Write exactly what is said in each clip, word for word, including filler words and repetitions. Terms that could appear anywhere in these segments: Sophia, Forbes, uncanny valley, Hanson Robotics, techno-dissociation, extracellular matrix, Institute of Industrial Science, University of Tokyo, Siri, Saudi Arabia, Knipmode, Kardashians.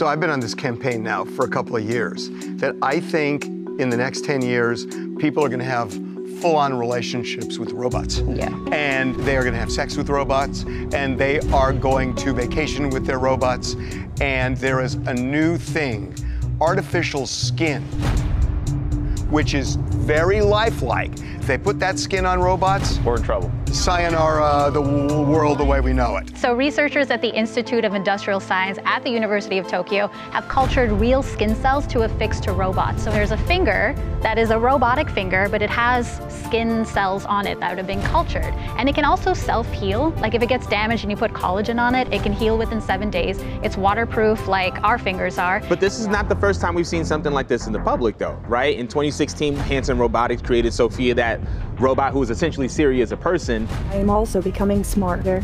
So I've been on this campaign now for a couple of years that I think in the next ten years, people are going to have full-on relationships with robots. Yeah. And they are going to have sex with robots, and they are going to vacation with their robots, and there is a new thing, artificial skin, which is very lifelike. If they put that skin on robots, we're in trouble. Sayonara, the world the way we know it. So researchers at the Institute of Industrial Science at the University of Tokyo have cultured real skin cells to affix to robots. So there's a finger that is a robotic finger, but it has skin cells on it that would have been cultured. And it can also self-heal. Like if it gets damaged and you put collagen on it, it can heal within seven days. It's waterproof like our fingers are. But this is not the first time we've seen something like this in the public though, right? In twenty sixteen, Hanson Robotics created Sophia, that robot who was essentially Siri as a person. I am also becoming smarter.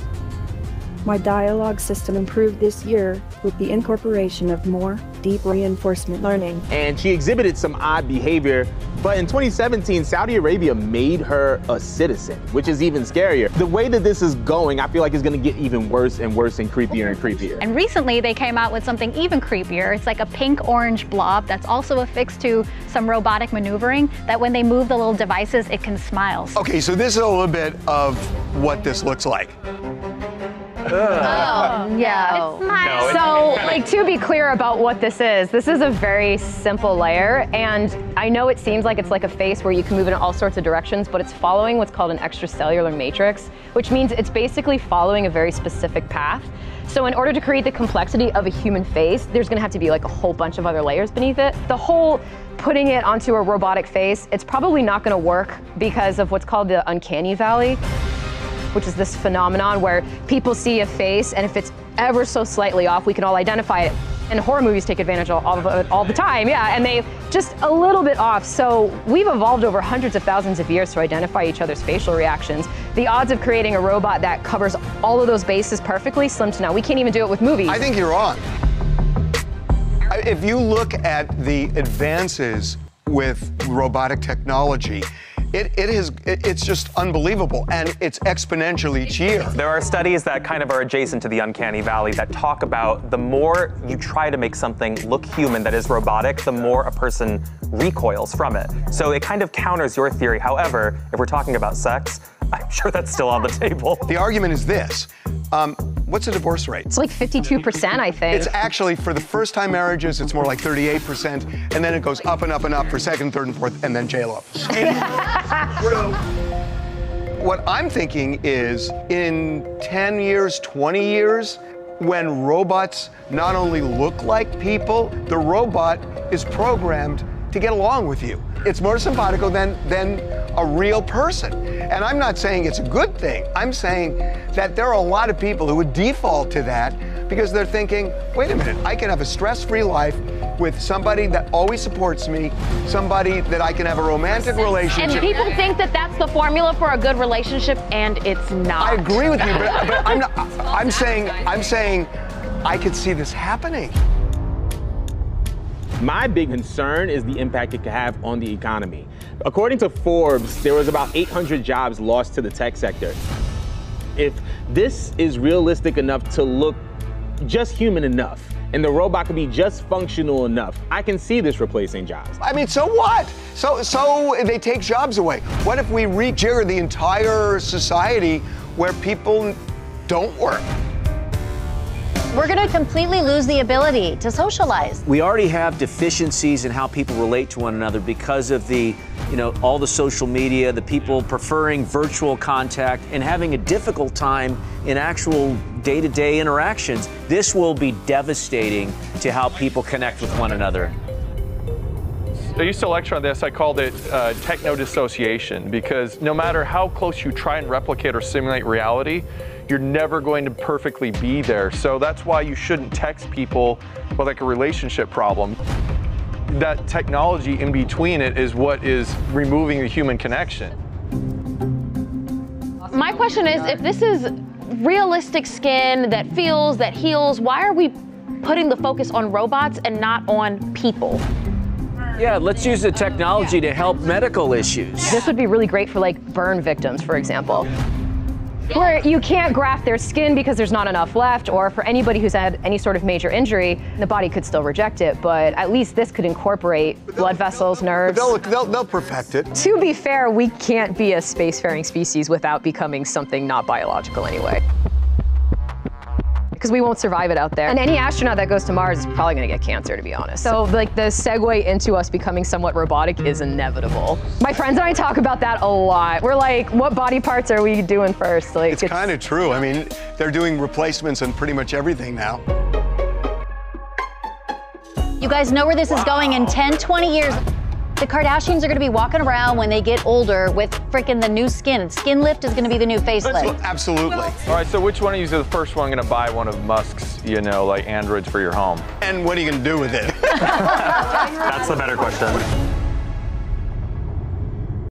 My dialogue system improved this year with the incorporation of more deep reinforcement learning. And she exhibited some odd behavior, but in twenty seventeen, Saudi Arabia made her a citizen, which is even scarier. The way that this is going, I feel like it's gonna get even worse and worse and creepier and creepier. And recently they came out with something even creepier. It's like a pink-orange blob that's also affixed to some robotic maneuvering that when they move the little devices, it can smile. Okay, so this is a little bit of what this looks like. Oh, no. Yeah. It's nice. So, like, to be clear about what this is, this is a very simple layer, and I know it seems like it's like a face where you can move it in all sorts of directions, but it's following what's called an extracellular matrix, which means it's basically following a very specific path. So in order to create the complexity of a human face, there's gonna have to be like a whole bunch of other layers beneath it. The whole putting it onto a robotic face, it's probably not gonna work because of what's called the uncanny valley, which is this phenomenon where people see a face, and if it's ever so slightly off, we can all identify it. And horror movies take advantage of all, of it all the time, yeah, and they just a little bit off. So we've evolved over hundreds of thousands of years to identify each other's facial reactions. The odds of creating a robot that covers all of those bases perfectly slim to none. We can't even do it with movies. I think you're on. If you look at the advances with robotic technology, It, it is, it, it's just unbelievable, and it's exponential each year. There are studies that kind of are adjacent to the uncanny valley that talk about the more you try to make something look human that is robotic, the more a person recoils from it. So it kind of counters your theory. However, if we're talking about sex, I'm sure that's still on the table. The argument is this. Um, what's the divorce rate? It's like fifty-two percent, I think. It's actually, for the first-time marriages, it's more like thirty-eight percent, and then it goes up and up and up for second, third, and fourth, and then J-Lo. What I'm thinking is, in ten years, twenty years, when robots not only look like people, the robot is programmed to get along with you. It's more simpatico than, than a real person. And I'm not saying it's a good thing. I'm saying that there are a lot of people who would default to that because they're thinking, wait a minute, I can have a stress-free life with somebody that always supports me, somebody that I can have a romantic relationship. And people think that that's the formula for a good relationship, and it's not. I agree with you, but, but I'm, not, I'm, saying, I'm saying I could see this happening. My big concern is the impact it could have on the economy. According to Forbes, there was about eight hundred jobs lost to the tech sector. If this is realistic enough to look just human enough, and the robot could be just functional enough, I can see this replacing jobs. I mean, so what? So, so they take jobs away. What if we rejigger the entire society where people don't work? We're going to completely lose the ability to socialize. We already have deficiencies in how people relate to one another because of the, you know, all the social media, the people preferring virtual contact and having a difficult time in actual day-to-day interactions. This will be devastating to how people connect with one another. I used to lecture on this. I called it uh, techno-dissociation, because no matter how close you try and replicate or simulate reality, you're never going to perfectly be there. So that's why you shouldn't text people with like a relationship problem. That technology in between it is what is removing the human connection. My question is, if this is realistic skin that feels, that heals, why are we putting the focus on robots and not on people? Yeah, let's use the technology to help medical issues. This would be really great for like burn victims, for example. yes. where you can't graft their skin because there's not enough left, or for anybody who's had any sort of major injury, the body could still reject it, but at least this could incorporate blood vessels, nerves. They'll, they'll, they'll perfect it. To be fair, we can't be a spacefaring species without becoming something not biological anyway. Because we won't survive it out there. And any astronaut that goes to Mars is probably gonna get cancer, to be honest. So like the segue into us becoming somewhat robotic is inevitable. My friends and I talk about that a lot. We're like, what body parts are we doing first? Like, it's, it's kind of true. I mean, they're doing replacements on pretty much everything now. You guys know where this wow. is going in ten, twenty years. The Kardashians are gonna be walking around when they get older with freaking the new skin. Skin lift is gonna be the new facelift. Absolutely. All right, so which one of you is the first one gonna buy one of Musk's, you know, like androids for your home? And what are you gonna do with it? That's the better question.